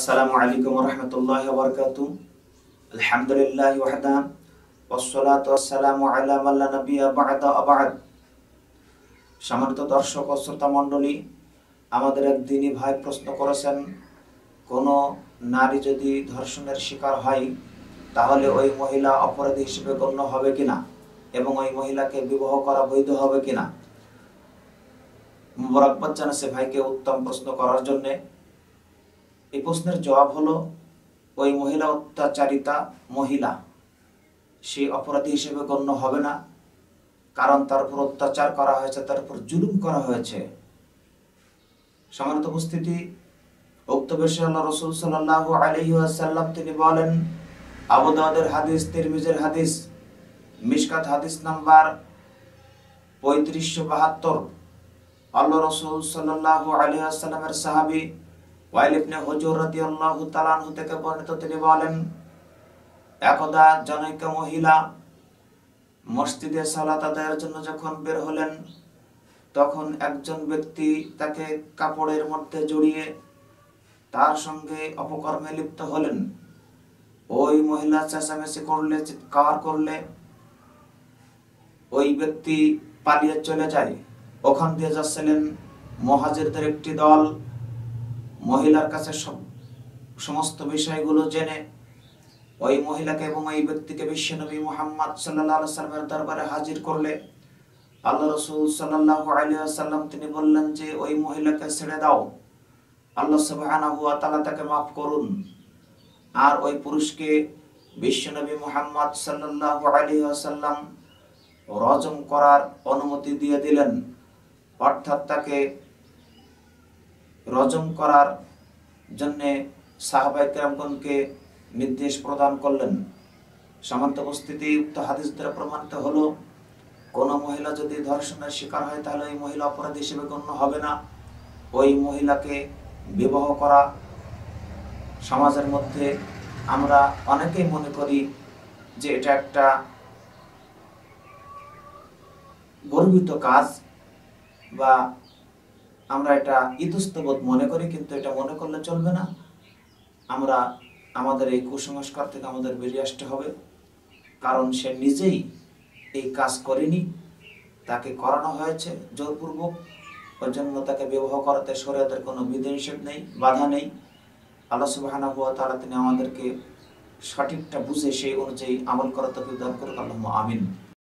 Assalamualaikum warahmatullahi wabarakatuh. Alhamdulillahi wahdah. Wassalatu wassalamu ala man la nabiyya ba'da abad. সম্মানিত দর্শক ও শ্রোতা মণ্ডলী, আমাদের এক দিনই ভাই প্রশ্ন করেছেন, কোনো নারী যদি ধর্ষণের শিকার হয় তাহলে ওই মহিলা অপরাধী হিসেবে গণ্য হবে কিনা এবং ওই মহিলাকে বিবাহ করা বৈধ হবে কিনা। মোবারকবাদ জানাচ্ছি ভাইকে উত্তম প্রশ্ন করার জন্য। এই প্রশ্নের জবাব হলো, ওই মহিলা অত্যাচারিতা মহিলা, সে অপরাধী হিসেবে গণ্য হবে না, কারণ তার উপর অত্যাচার করা হয়েছে, তার উপর জুলুম করা হয়েছে। সম্মানিত উপস্থিতি, উক্ত বিষয়ে আল্লাহ রাসূল সাল্লাল্লাহু আলাইহি ওয়াসাল্লাম তিনি বলেন, আবু দাউদের হাদিস, তিরমিজির হাদিস, মিশকাত হাদিস নাম্বার 3572, আল্লাহ রাসূল সাল্লাল্লাহু আলাইহি ওয়াসাল্লামের সাহাবী ওয়াইল ইবনে হুজুর রাদিয়াল্লাহু তাআলা আনহু থেকে বর্ণিত, তিনি বলেন, একদা জনৈক মহিলা মসজিদে সালাত আদায়ের জন্য যখন বের হলেন, তখন একজন ব্যক্তি তাকে কাপড়ের মধ্যে জড়িয়ে তার সঙ্গে অপকর্মে লিপ্ত হলেন। ওই মহিলা চেঁচামেচি করলে, চিৎকার করলে, ওই ব্যক্তি পালিয়ে চলে যায়। ওখান দিয়ে যাচ্ছিলেন মুহাজিরদের একটি দল। মহিলার কাছে সমস্ত বিষয়গুলো জেনে ওই মহিলাকে এবং এই ব্যক্তিকে বিশ্বনবী মুহাম্মদ সাল্লাল্লাহু আলাইহি ওয়াসাল্লামের দরবারে হাজির করলে আল্লাহ রাসূল সাল্লাল্লাহু আলাইহি ওয়াসাল্লাম তিনি বললেন যে, ওই মহিলাকে ছেড়ে দাও, আল্লাহ সুবহানাহু ওয়া তাআলা তাকে maaf করুন। আর ওই পুরুষকে বিশ্বনবী মুহাম্মদ সাল্লাল্লাহু আলাইহি ওয়াসাল্লাম রজম করার অনুমতি দিয়ে দিলেন, অর্থাৎ তাকে রজম করার জন্য সাহাবায়ে কেরামগণকে নির্দেশ প্রদান করলেন। সামন্ত উপস্থিতি, উক্ত হাদিস দ্বারা প্রমাণিত হলো, কোনো মহিলা যদি ধর্ষণের শিকার হয় তাহলে ওই মহিলা অপরাধী হিসেবে গণ্য হবে না, ওই মহিলাকে বিবাহ করা সমাজের মধ্যে আমরা অনেকেই মনে করি যে এটা একটা গর্বিত কাজ বা আমরা এটা ইতস্তবোধ মনে করি, কিন্তু এটা মনে করলে চলবে না। আমরা আমাদের এই কুসংস্কার থেকে আমাদের বেরিয়ে আসতে হবে, কারণ সে নিজেই এই কাজ করেনি, তাকে করানো হয়েছে জোরপূর্বক। ওর জন্য তাকে বিবাহ করাতে শরীয়তের কোনো বিধিনিষেধ নেই, বাধা নেই। আল্লাহ সুবহানাহু ওয়া তাআলা তিনি আমাদেরকে সঠিকটা বুঝে সেই অনুযায়ী আমল করার তৌফিক দান করুন। আল্লাহুম্মা আমিন।